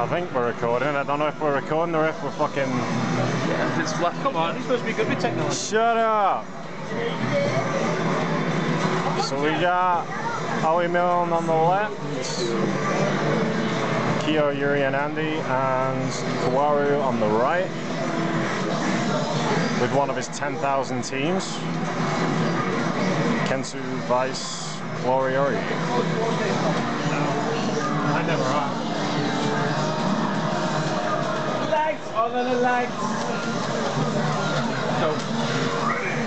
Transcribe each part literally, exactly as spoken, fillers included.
I think we're recording. I don't know if we're recording or if we're fucking... Yeah, if it's left. Come on, he's supposed to be good with technology. Shut up! So we got Ollie Milne on the left, Kyo, Yuri and Andy, and Kawaru on the right, with one of his ten thousand teams, Kensou, Vice, Iori. I never are. All of the lights. Go. Ready.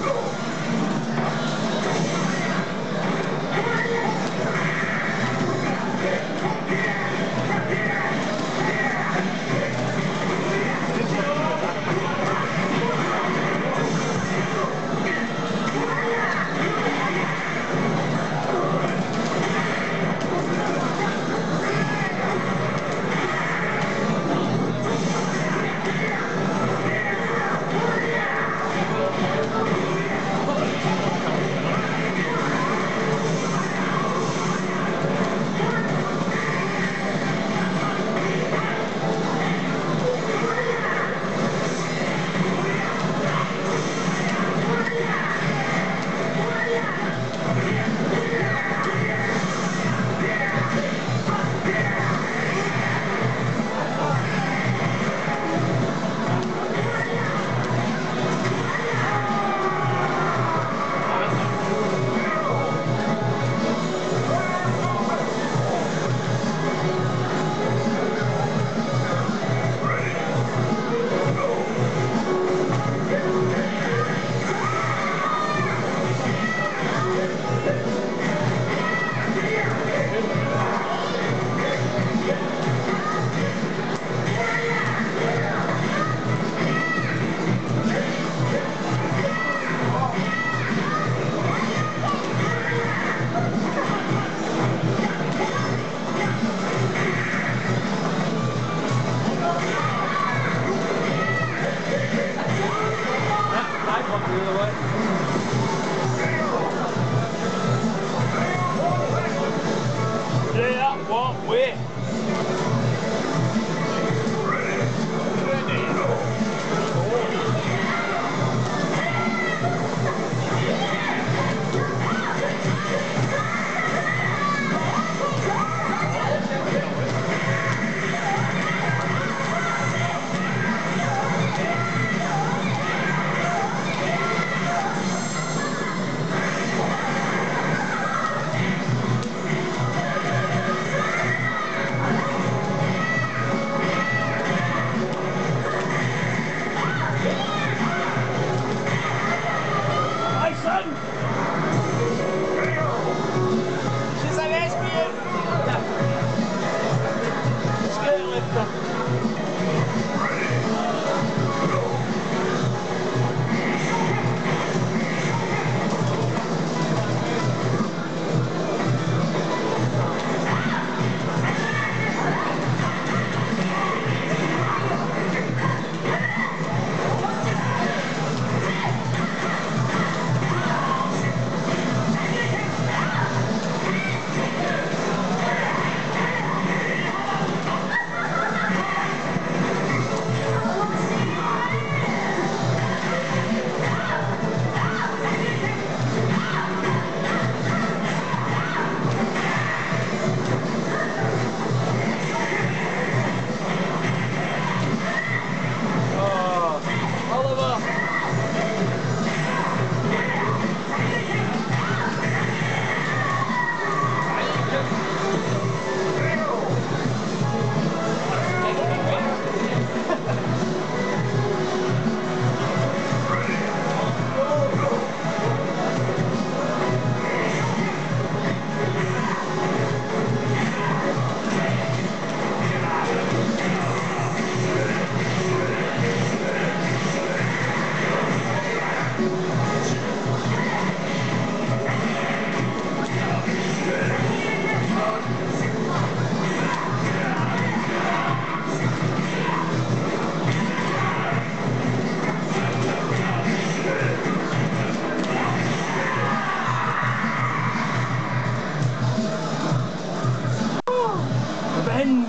Go. Revenge!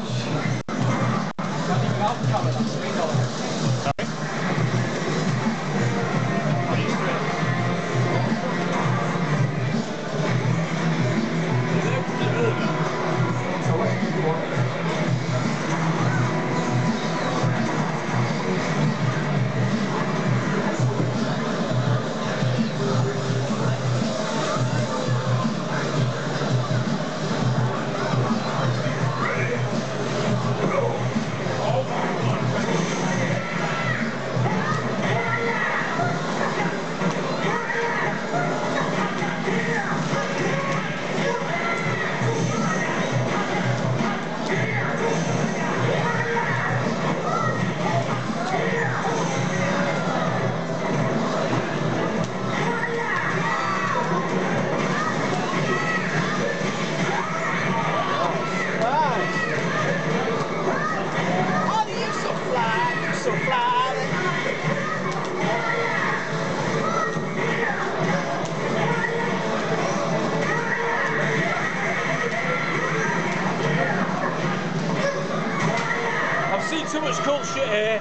uh,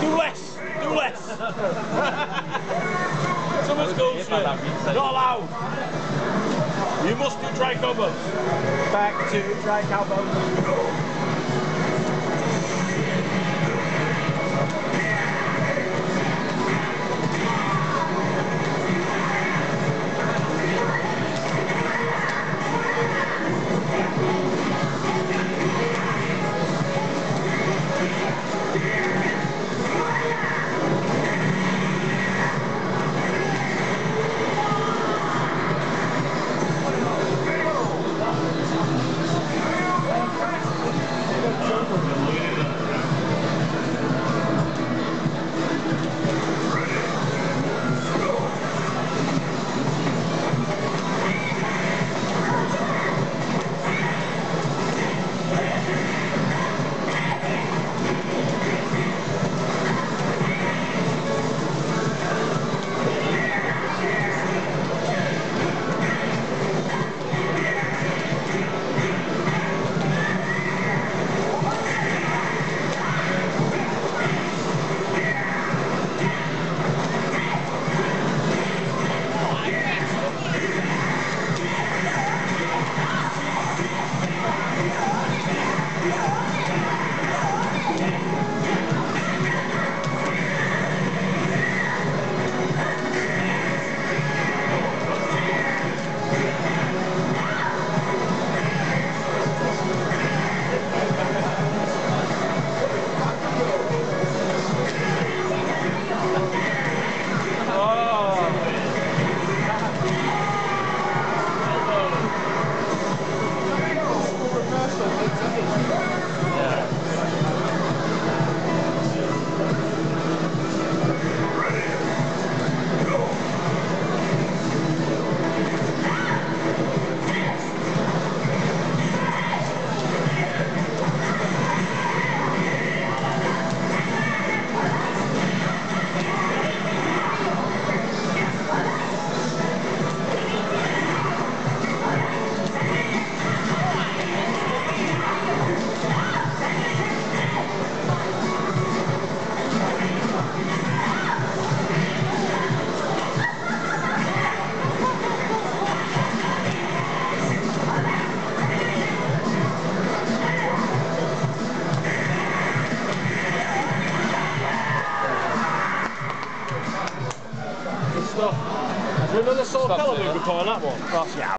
do less, do less. Someone goes, not allowed. You must do dry cowbones. Back to dry cowbones. Another sort of element we call that one. Oh, yeah.